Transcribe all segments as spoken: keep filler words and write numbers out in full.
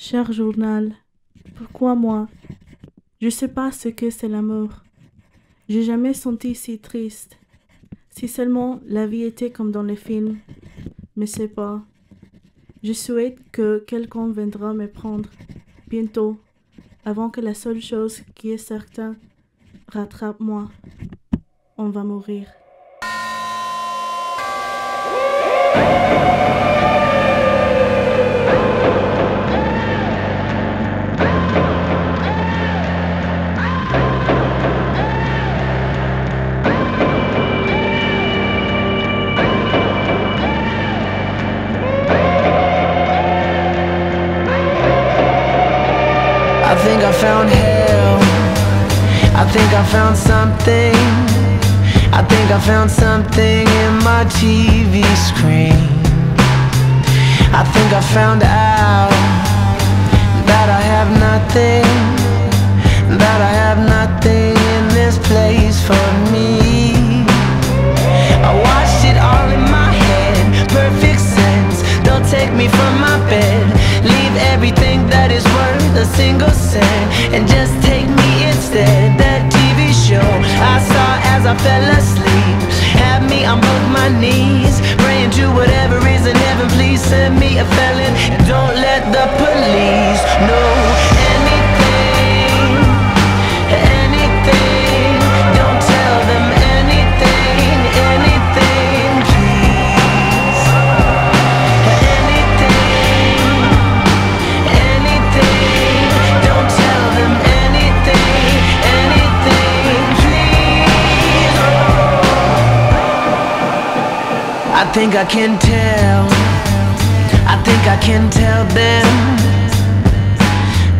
Cher journal, pourquoi moi? Je sais pas ce que c'est l'amour. J'ai jamais senti si triste. Si seulement la vie était comme dans les films. Mais c'est pas. Je souhaite que quelqu'un viendra me prendre, bientôt, avant que la seule chose qui est certaine rattrape moi. On va mourir. I think I found hell. I think I found something. I think I found something in my T V screen. I think I found out that I have nothing, that I have nothing in this place for me. I watched it all in my head, perfect sense. Don't take me from my bed, leave everything that is worth a single cent, and just take me instead. That T V show I saw as I fell asleep had me on both my knees, praying to whatever is in heaven. Please send me a felon, and don't let the police know anything, anything. Don't tell them anything, anything, please. Anything, anything. I think I can tell, I think I can tell them,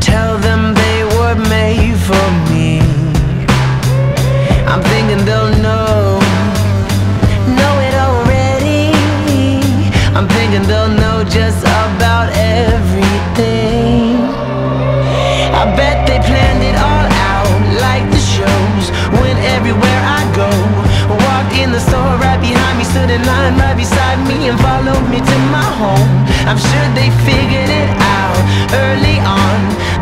tell them they were made for me. I'm thinking they'll know, know it already. I'm thinking they'll know just about everything. I bet they planned it all out, like the shows, when everywhere I go. Walked in the store right behind me, stood in line right beside me, and followed me to my home. I'm sure they figured it out early on,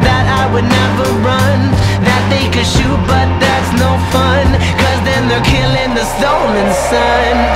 that I would never run, that they could shoot, but that's no fun, 'cause then they're killing the stolen son.